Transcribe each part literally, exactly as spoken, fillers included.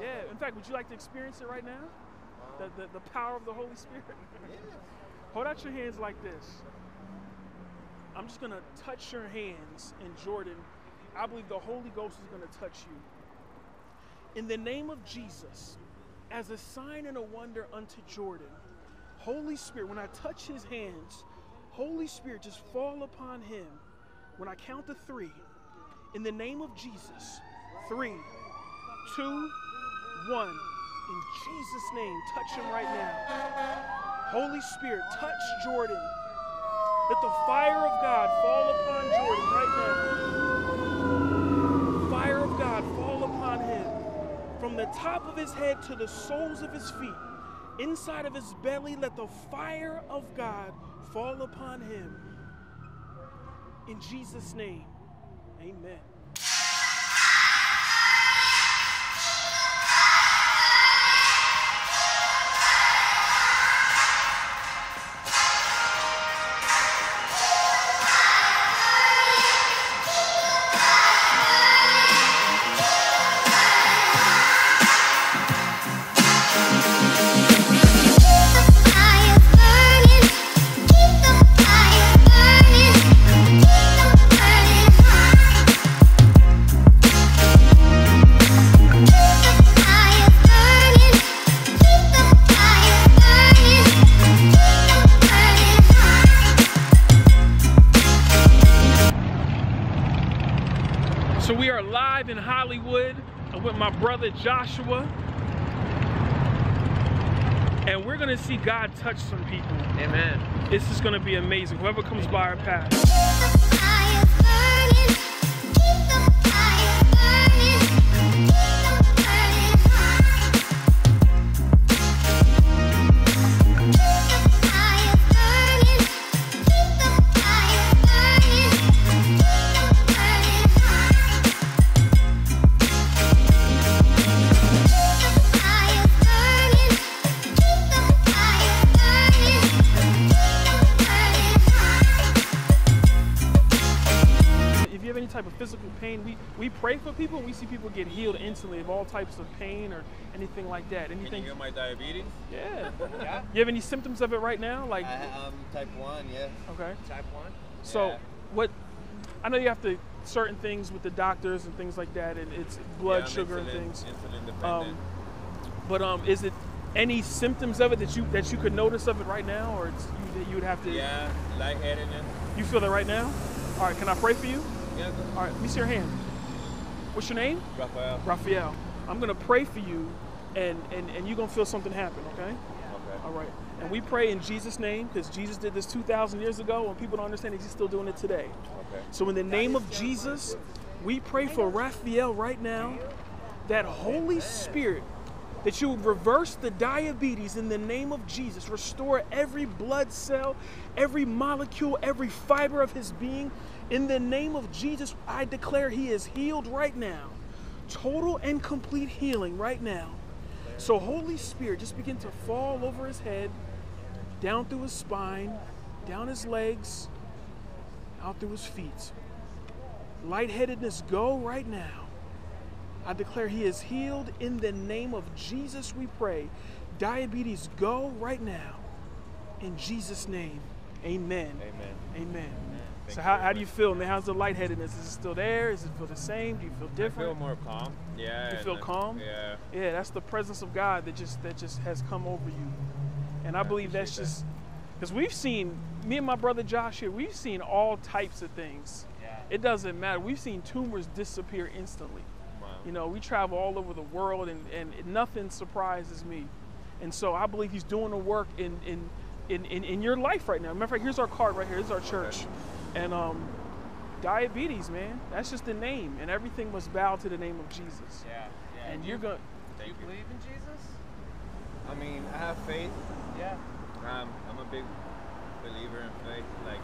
Yeah, in fact, would you like to experience it right now? The, the, the power of the Holy Spirit? Yeah. Hold out your hands like this. I'm just going to touch your hands in Jordan. I believe the Holy Ghost is going to touch you. In the name of Jesus, as a sign and a wonder unto Jordan, Holy Spirit, when I touch his hands, Holy Spirit, just fall upon him. When I count to three, in the name of Jesus, three, two, one. In Jesus' name, touch him right now. Holy Spirit, touch Jordan. Let the fire of God fall upon Jordan right now. The fire of God fall upon him. From the top of his head to the soles of his feet, inside of his belly, let the fire of God fall upon him. In Jesus' name, amen. In Hollywood with my brother Joshua, and we're gonna see God touch some people. Amen. This is gonna be amazing. Whoever comes by our path. Type of physical pain, we we pray for people. We see people get healed instantly of all types of pain or anything like that. Anything? Can you heal my diabetes? Yeah. Yeah. You have any symptoms of it right now? Like I, um, type one, yeah. Okay. Type one. So yeah. What? I know you have to certain things with the doctors and things like that, and it's blood yeah, sugar insulin, and things. Insulin dependent. Um, but um, is it any symptoms of it that you that you could notice of it right now, or it's, you you would have to? Yeah, lightheadedness. You feel that right now? All right. Can I pray for you? Yeah, all right, let me see your hand. What's your name? Raphael. Raphael. I'm going to pray for you, and, and, and you're going to feel something happen, okay? Okay. All right. And we pray in Jesus' name, because Jesus did this two thousand years ago, and people don't understand that he's still doing it today. Okay. So in the name of Jesus, we pray for Raphael right now, that Holy Spirit, that you would reverse the diabetes in the name of Jesus, restore every blood cell, every molecule, every fiber of his being. In the name of Jesus, I declare he is healed right now. Total and complete healing right now. So Holy Spirit, just begin to fall over his head, down through his spine, down his legs, out through his feet. Lightheadedness, go right now. I declare he is healed. In the name of Jesus, we pray. Diabetes, go right now. In Jesus' name, amen. Amen. Amen. Thank so how, how do you feel, man? How's the lightheadedness? Is it still there? Does it feel the same? Do you feel different? I feel more calm. Yeah. Do you feel calm? Yeah. Yeah, that's the presence of God that just that just has come over you. And I, I believe that's that. Just, because we've seen, me and my brother Josh here, we've seen all types of things. Yeah. It doesn't matter. We've seen tumors disappear instantly. Wow. You know, we travel all over the world, and, and nothing surprises me. And so I believe he's doing the work in, in, in, in, in your life right now. Matter of fact, here's our card right here. This is our church. Okay. And um, diabetes, man, that's just the name. And everything must bow to the name of Jesus. Yeah, yeah. And you're going to... Do you believe in Jesus? I mean, I have faith. Yeah. Um, I'm a big believer in faith. Like,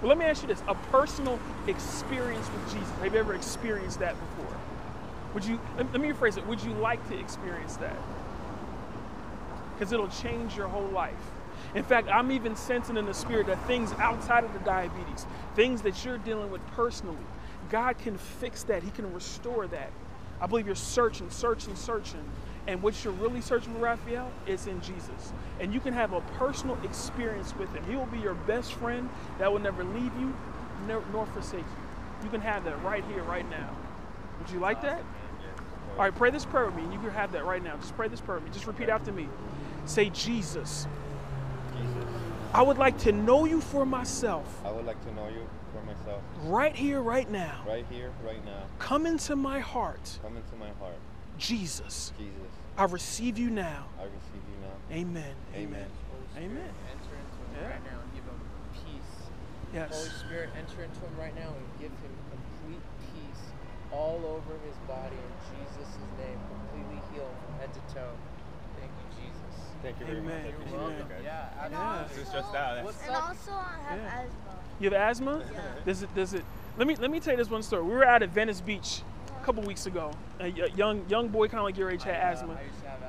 well, let me ask you this. A personal experience with Jesus. Have you ever experienced that before? Would you... Let me rephrase it. Would you like to experience that? Because it'll change your whole life. In fact, I'm even sensing in the spirit that things outside of the diabetes, things that you're dealing with personally, God can fix that. He can restore that. I believe you're searching, searching, searching. And what you're really searching for, Raphael, is in Jesus. And you can have a personal experience with him. He will be your best friend that will never leave you, nor, nor forsake you. You can have that right here, right now. Would you like that? All right, pray this prayer with me. You can have that right now. Just pray this prayer with me. Just repeat after me. Say, Jesus, Jesus, I would like to know you for myself. I would like to know you for myself. Right here, right now. Right here, right now. Come into my heart. Come into my heart. Jesus, Jesus, I receive you now. I receive you now. Amen. Amen. Amen. Amen. Enter into him yeah. right now and give him peace. Yes. Holy Spirit, enter into him right now and give him complete peace all over his body in Jesus' name. Completely healed from head to toe. Thank you, Jesus. Thank you very Amen. much. You're welcome. Yeah. And yeah. This is just that. What's and up? also I have yeah. asthma. You have asthma? Yeah. Does it? Does it? Let me let me tell you this one story. We were out at Venice Beach a couple weeks ago. A young young boy kind of like your age had I, uh, asthma. I used to have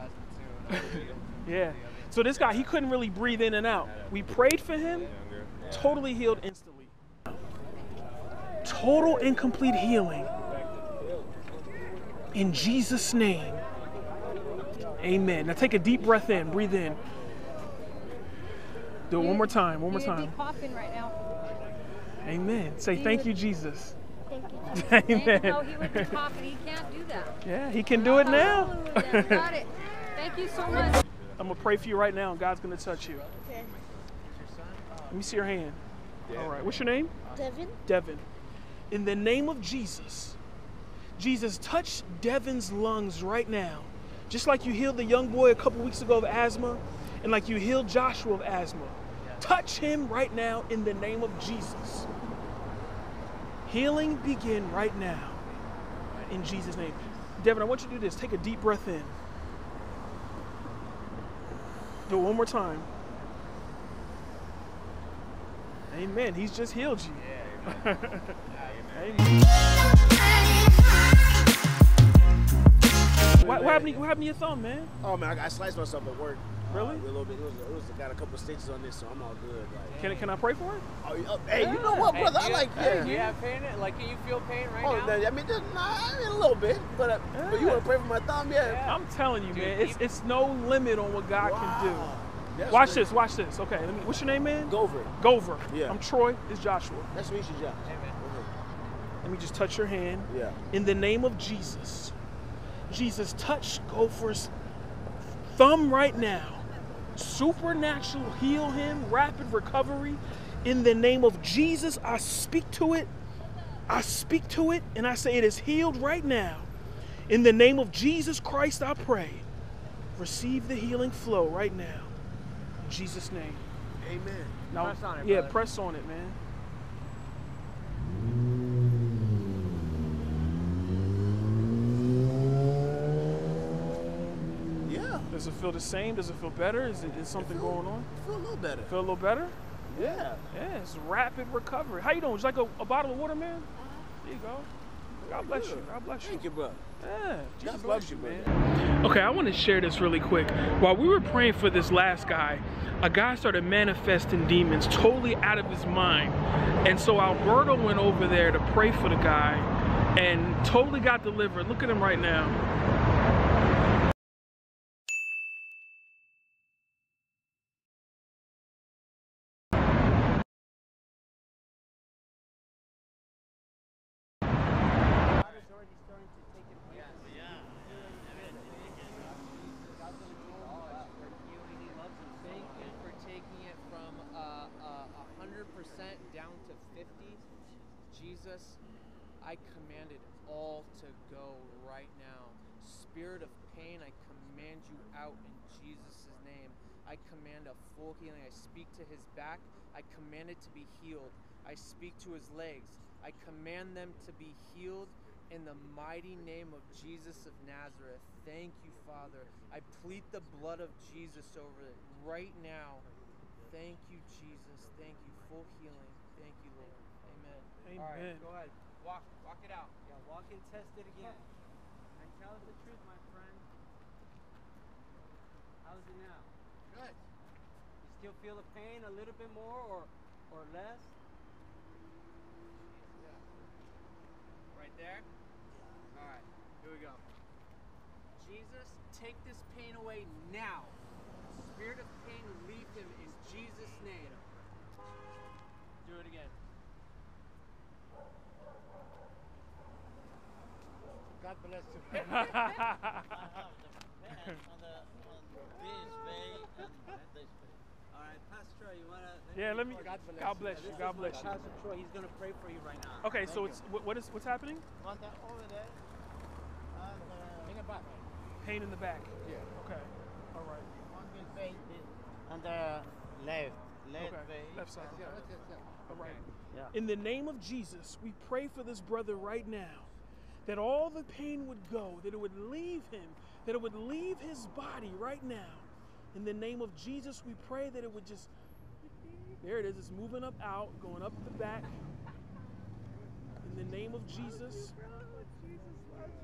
asthma too. Yeah. So this guy, he couldn't really breathe in and out. We prayed for him, totally healed instantly. Total and complete healing. In Jesus' name. Amen. Now take a deep breath in. Breathe in. Do it one more time. One more time. You would be coughing right now. Amen. Say thank you, Jesus. Thank you. Amen. Amen. He would be coughing. He can't do that. Yeah, he can do it now. Got it. Thank you so much. I'm going to pray for you right now, and God's going to touch you. Okay. Let me see your hand. Yeah. All right. What's your name? Devin. Devin. In the name of Jesus, Jesus, touch Devin's lungs right now. Just like you healed the young boy a couple weeks ago of asthma, and like you healed Joshua of asthma. Touch him right now in the name of Jesus. Healing begin right now in Jesus' name. Devin, I want you to do this. Take a deep breath in. Do it one more time. Amen. He's just healed you. Yeah, amen. Amen. What, what, happened, what happened to your thumb, man? Oh, man, I, I sliced myself at work. Really? Uh, a little bit. It was, it was got a couple stitches on this, so I'm all good. Like, can can I pray for it? Oh, yeah. Hey, yeah. You know what, brother? Hey, I like hey, pain. You have pain? Like, can you feel pain right oh, now? No, I mean, just, nah, I mean, a little bit, but uh, yeah. but you want to pray for my thumb, yeah? yeah. I'm telling you, Dude, man, it's it's no limit on what God wow. can do. That's watch great. this, watch this. Okay, let me, what's your name, man? Gover. Gover. Yeah. I'm Troy. It's Joshua. That's me, Joshua. Amen. Let me just touch your hand. Yeah. In the name of Jesus, Jesus, touch Gover's thumb right now. Supernatural heal him, rapid recovery. In the name of Jesus, I speak to it. I speak to it and I say it is healed right now. In the name of Jesus Christ, I pray. Receive the healing flow right now. In Jesus' name. Amen. Now, press on it, yeah, brother. Press on it, man. Does it feel the same? Does it feel better? Is, it, is something feel, going on? I feel a little better. Feel a little better? Yeah. Yeah, it's rapid recovery. How you doing? Would you like a, a bottle of water, man? Uh-huh. There you go. God bless you. God bless you. Thank you, bro. Yeah. Jesus God bless you, man. Okay, I want to share this really quick. While we were praying for this last guy, a guy started manifesting demons totally out of his mind. And so Alberto went over there to pray for the guy and totally got delivered. Look at him right now. Jesus, I commanded all to go right now. Spirit of pain, I command you out in Jesus' name. I command a full healing. I speak to his back. I command it to be healed. I speak to his legs. I command them to be healed in the mighty name of Jesus of Nazareth. Thank you, Father. I plead the blood of Jesus over it right now. Thank you, Jesus. Thank you. Full healing. Thank you, Lord. Amen. All right, go ahead. Walk, walk it out. Yeah, walk and test it again. And tell us the truth, my friend. How's it now? Good. You still feel the pain a little bit more or, or less? Yeah. Right there? All right, here we go. Jesus, take this pain away now. Spirit of pain, leave him in Jesus' name. Do it again. God bless you. I have the pen on the, on this way and this way. All right, Pastor Troy, you want to... Yeah, let me... God bless, God bless you. you. God bless you. Pastor Troy, he's going to pray for you right now. Okay, Thank so you. it's what is what's happening? One that over there. And, uh, in the back. Pain in the back. Yeah. Okay. All right. One will pain on the left. Left, okay. left side. Okay. All right. Yeah. In the name of Jesus, we pray for this brother right now, that all the pain would go, that it would leave him, that it would leave his body right now. In the name of Jesus, we pray that it would just, there it is, it's moving up out, going up the back. In the name of Jesus,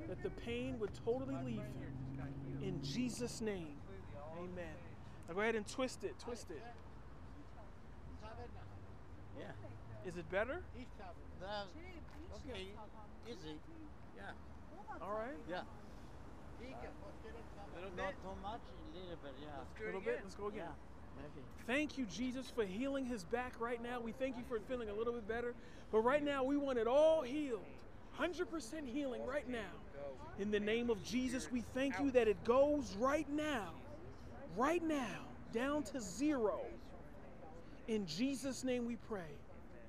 that the pain would totally leave him. In Jesus' name, amen. Now go ahead and twist it, twist it. Yeah. Is it better? That's okay. Easy. Yeah. All right. Yeah. Uh, not too much, a little bit, yeah. A little bit, let's go again. Yeah. Thank you, Jesus, for healing his back right now. We thank you for feeling a little bit better. But right now, we want it all healed. one hundred percent healing right now. In the name of Jesus, we thank you that it goes right now. Right now, down to zero. In Jesus' name we pray.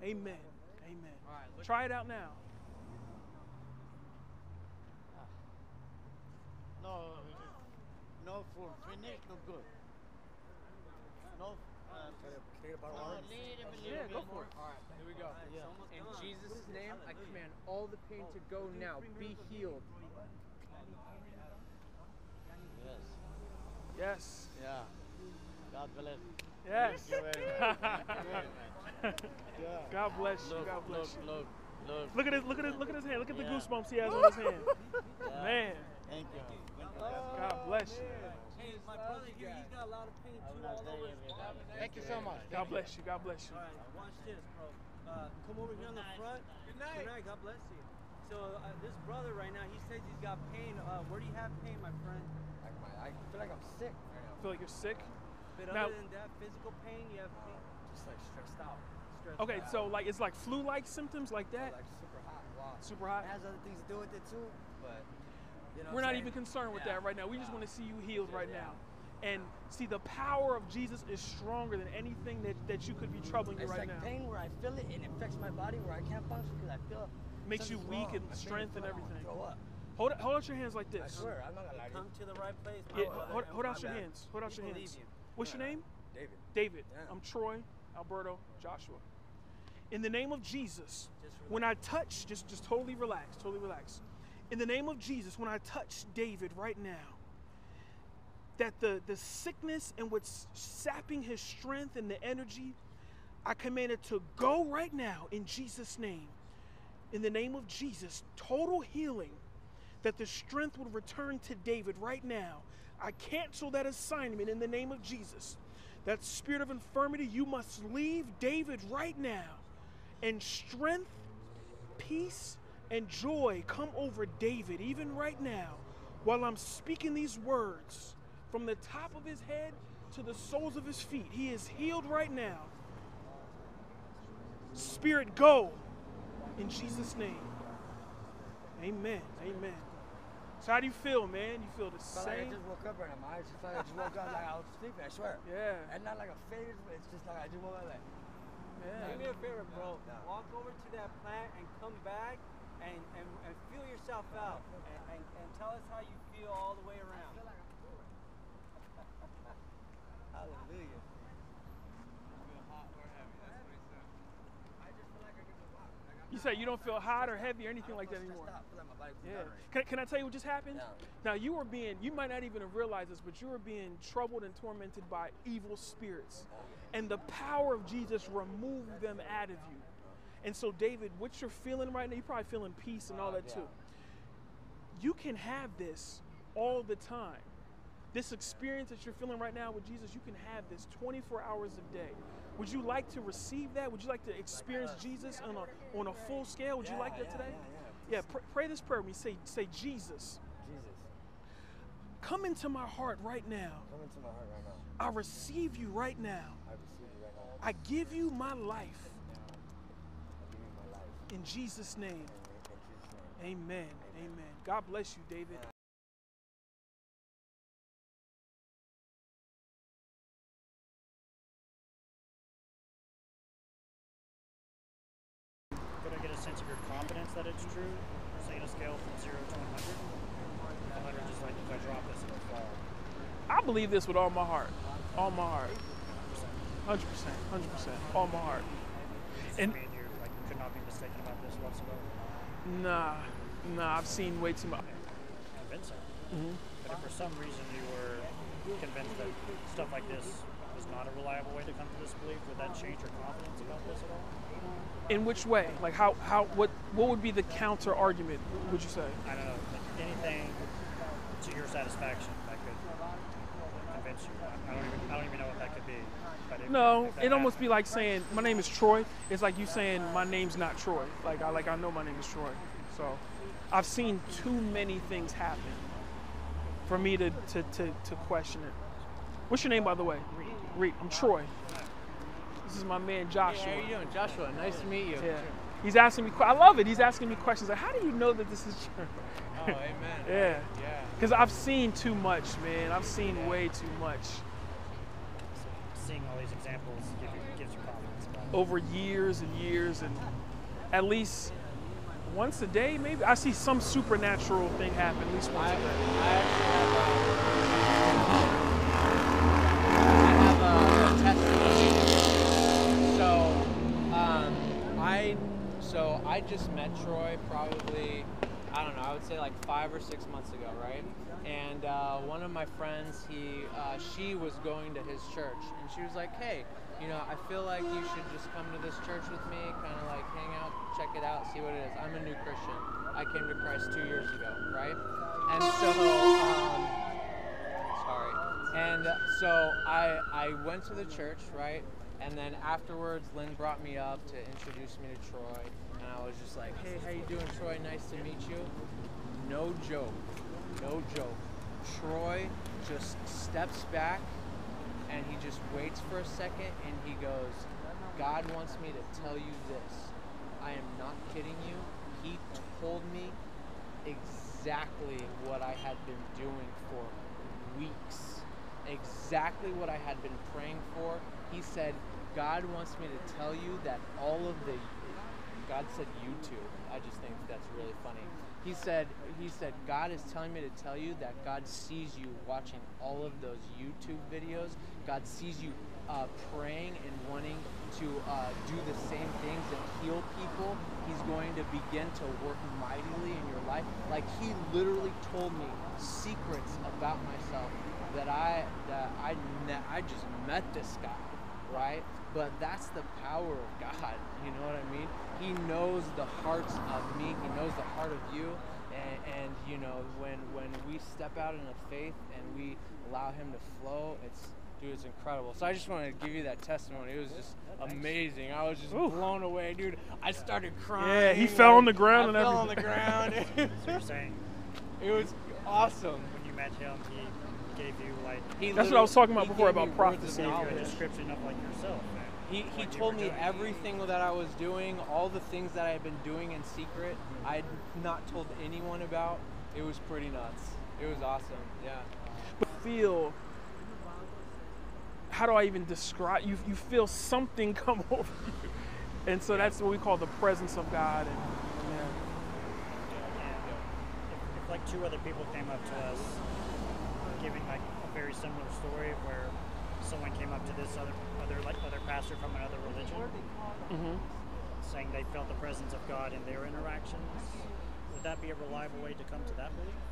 Amen. Amen. Amen. Try it out now. No, no full finish, no good. No, uh, no yeah, go for it. All right, here we go. Yeah. In Jesus' name, I command all the pain to go now. Be healed. Yes. Yes. Yeah. God bless you. Yes. God bless you. Look, God bless you. Look, look, look. Look at his, look at his, look at his hand. Look at yeah. the goosebumps he has on his hand. Yeah. Man. Thank you. Thank you. Oh, God bless you. Hey, my brother here, he's got a lot of pain too all over his body. Thank you so much. God bless you. God bless you. All right, watch this, bro. Uh, come over here on the front. Good night. Good night. God bless you. So uh, this brother right now, he says he's got pain. Uh, where do you have pain, my friend? I feel like I'm sick right now. Feel like you're sick? But now, other than that, physical pain, you have pain? Just like stressed out. Stressed okay, out. so like it's like flu-like symptoms like that? Like super hot. Wow. Super hot. It has other things to do with it too, but... You know We're not saying? even concerned with yeah. that right now. We yeah. just want to see you healed right yeah. now. And see, the power of Jesus is stronger than anything that, that you could be troubling you it's right like now. It's like pain where I feel it and it affects my body where I can't function because I feel makes you weak wrong. and strength and everything. Up. Hold, hold out your hands like this. I swear, I'm not gonna lie. Come to the right place. Yeah, hold, hold out your hands. Hold out your hands. You. What's yeah. your name? David. David. Yeah. I'm Troy, Alberto, Joshua. In the name of Jesus, when I touch, just, just totally relax, totally relax. In the name of Jesus, when I touch David right now, that the, the sickness and what's sapping his strength and the energy, I command it to go right now in Jesus' name. In the name of Jesus, total healing, that the strength would return to David right now. I cancel that assignment in the name of Jesus. That spirit of infirmity, you must leave David right now. And strength, peace, and joy come over David, even right now, while I'm speaking these words from the top of his head to the soles of his feet. He is healed right now. Spirit, go in Jesus' name. Amen. Amen. So how do you feel, man? You feel the same? Like I just woke up right now. I just, like I just woke up like I was sleeping, I swear. Yeah. And not like a phase, but it's just like I just woke up like... Yeah. Do me a favor, bro. No, no. Walk over to that plant and come back and, and, and feel yourself out. And, and, and tell us how you feel all the way around. I feel like I'm Hallelujah. I feel hot or heavy. That's what he said. I just feel like I can walk. Like you said you don't feel hot or heavy or anything like that anymore. Out, like my body yeah. Can, can I tell you what just happened? No. Now you were being, you might not even have realized this, but you were being troubled and tormented by evil spirits. Oh, yeah. And the power of Jesus removed them out of you. And so David, what you're feeling right now, you're probably feeling peace and all that too. You can have this all the time. This experience that you're feeling right now with Jesus, you can have this twenty-four hours a day. Would you like to receive that? Would you like to experience like, uh, Jesus on a, on a full scale? Would yeah, you like that yeah, today? Yeah, yeah. yeah pr pray this prayer with me. Say, say, Jesus, Jesus, Come into my heart right now. Come into my heart right now. I receive you right now. I receive you right now. I give you my life. I give you my life. In Jesus' name. Amen. Amen. God bless you, David. Could I get a sense of your confidence that it's true? Or is it going to scale from zero to one hundred? Just like if I drop this, it'll fall. I believe this with all my heart. All my heart. one hundred percent. one hundred percent. All my heart. And you like, could not be mistaken about this whatsoever? Nah. Nah, I've seen way too much. Convincing. Mm-hmm. But if for some reason you were convinced that stuff like this was not a reliable way to come to this belief, would that change your confidence about this at all? In which way? Like how, how what, what would be the counter argument, would you say? I don't know. Like anything to your satisfaction that could convince you. I don't even, I don't even know what that could be. But it, no, it happened. Almost be like saying, my name is Troy. It's like you saying, my name's not Troy. Like I, like, I know my name is Troy. So I've seen too many things happen for me to, to, to, to question it. What's your name, by the way? Reed. Reed. I'm Troy. This is my man, Joshua. Hey, how are you doing? Joshua, nice to meet you. Yeah. He's asking me, I love it. He's asking me questions like, how do you know that this is true? Oh, amen. Yeah. Yeah. Because I've seen too much, man. I've seen yeah. way too much. So seeing all these examples gives you, gives you confidence. Over years and years, and at least once a day, maybe. I see some supernatural thing happen at least once I, a day. I actually have a, I have a testimony. So, um, I... So I just met Troy probably, I don't know, I would say like five or six months ago, right? And uh, one of my friends, he, uh, she was going to his church, and she was like, hey, you know, I feel like you should just come to this church with me, kind of like hang out, check it out, see what it is. I'm a new Christian. I came to Christ two years ago, right? And so, um, sorry. And so I, I went to the church, right? And then afterwards, Lynn brought me up to introduce me to Troy, and I was just like, hey, how you doing, Troy? Nice to meet you. No joke. No joke. Troy just steps back, and he just waits for a second, and he goes, God wants me to tell you this. I am not kidding you. He told me exactly what I had been doing for weeks. Exactly what I had been praying for. He said, God wants me to tell you that all of the, God said YouTube. I just think that's really funny. He said, he said, God is telling me to tell you that God sees you watching all of those YouTube videos. God sees you uh, praying and wanting to uh, do the same things and heal people. He's going to begin to work mightily in your life. Like he literally told me secrets about myself that I, that I, I just met this guy. Right? But that's the power of God, you know what I mean? He knows the hearts of me, he knows the heart of you, and, and you know, when when we step out in a faith and we allow him to flow, it's, dude, it's incredible. So I just wanted to give you that testimony. It was just amazing. I was just Ooh. blown away, dude. I started crying. Yeah, he fell on the ground I and fell everything. on the ground. So you're saying? It was awesome. When you met him, he... Gave you like, that's what I was talking about before about prophecy. He gave you a description of like yourself. Man. He he like told me everything that I was doing, all the things that I had been doing in secret. Mm-hmm. I had not told anyone about. It was pretty nuts. It was awesome. Yeah. But feel. How do I even describe you? You feel something come over you, and so yeah. that's what we call the presence of God. And, and, yeah. Yeah, yeah. If, if like two other people came up to us. Giving like a very similar story where someone came up to this other other like other pastor from another religion, mm-hmm. saying they felt the presence of God in their interactions. Would that be a reliable way to come to that belief?